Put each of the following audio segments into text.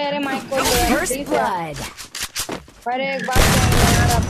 यारे माइक को ले यार। पर एक बात यार अब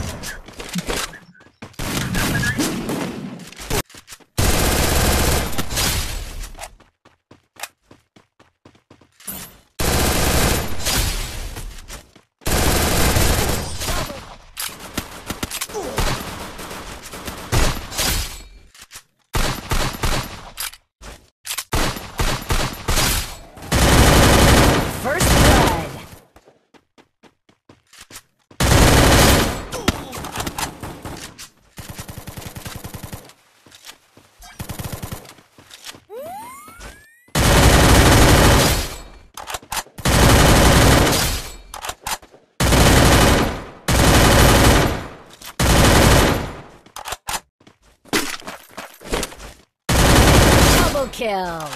kill.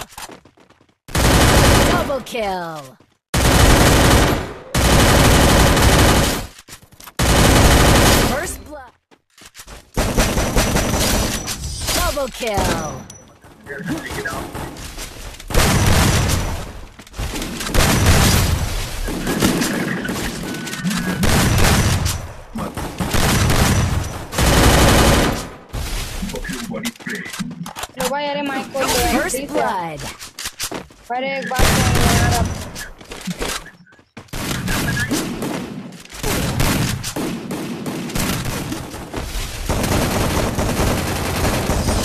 Double kill. First blood. Double kill. यारे माइक को ले यार। पर एक बात यार अब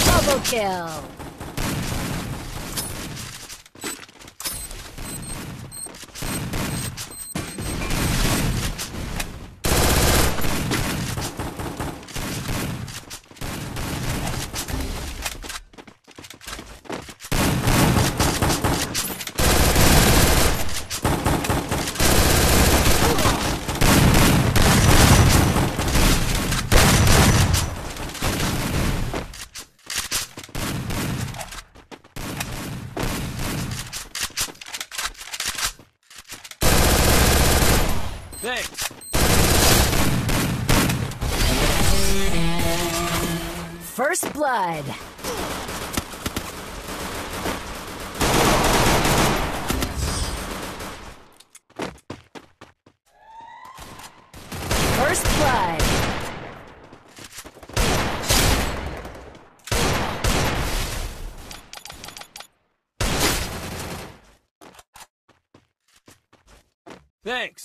double kill. First blood. First blood. Thanks.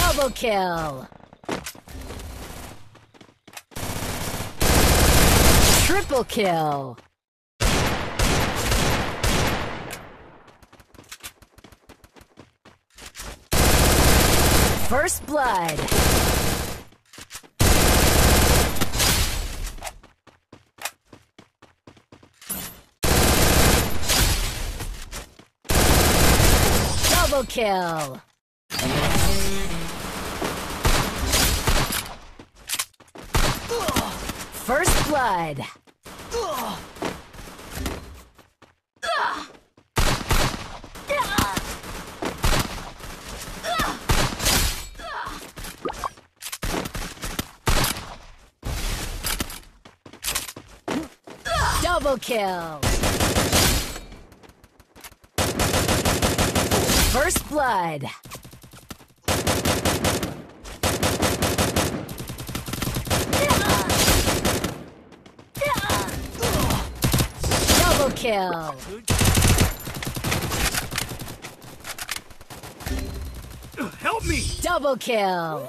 Double kill. Triple kill. First blood. Double kill. First blood. Double kill. First blood. Kill. Help me. Double kill.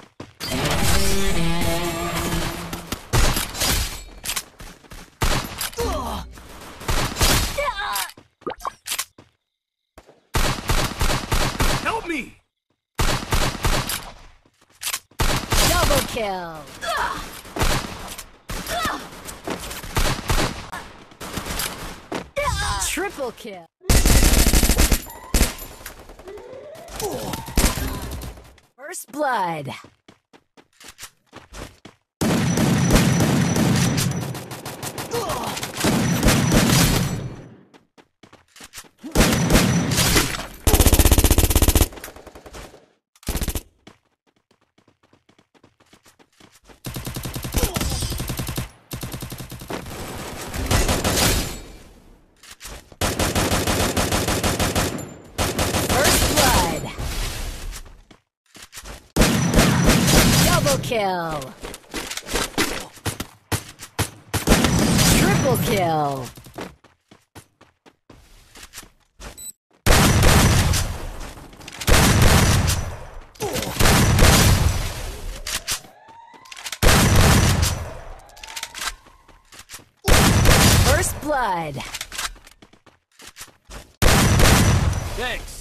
kill. Triple kill. First blood. Kill. Triple kill. First blood. Thanks.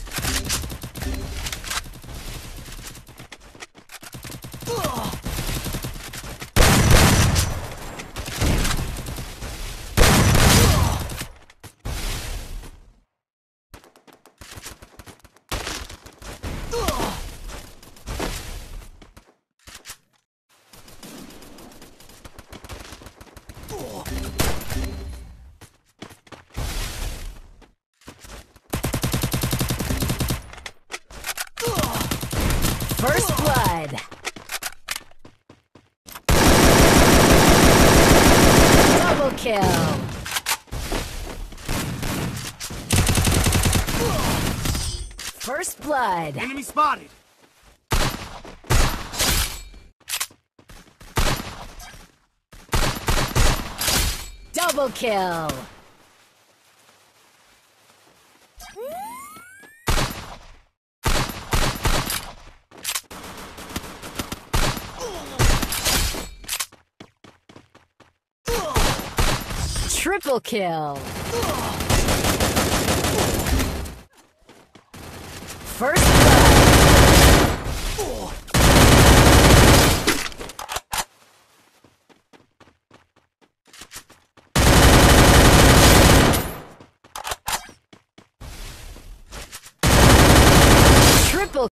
First blood. Double kill. First blood. Enemy spotted. Double kill. Triple kill. First blood.